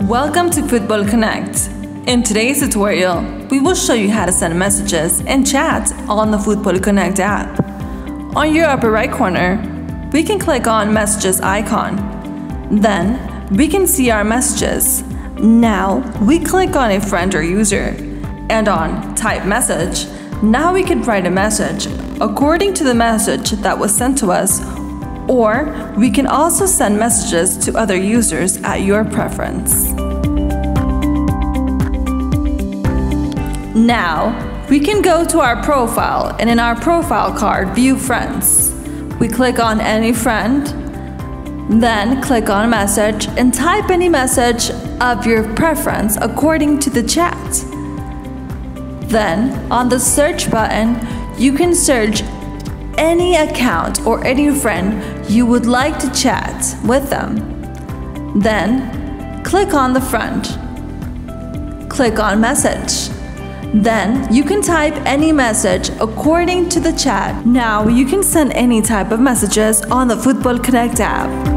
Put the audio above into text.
Welcome to FutbolConnect. In today's tutorial, we will show you how to send messages and chat on the FutbolConnect app. On your upper right corner, we can click on Messages icon. Then, we can see our messages. Now, we click on a friend or user, and on Type Message. Now we can write a message according to the message that was sent to us, or we can also send messages to other users at your preference. Now, we can go to our profile and in our profile card, View Friends. We click on any friend, then click on Message and type any message of your preference according to the chat. Then, on the search button, you can search any account or any friend you would like to chat with them. Then, click on the friend. Click on Message. Then, you can type any message according to the chat. Now, you can send any type of messages on the FutbolConnect app.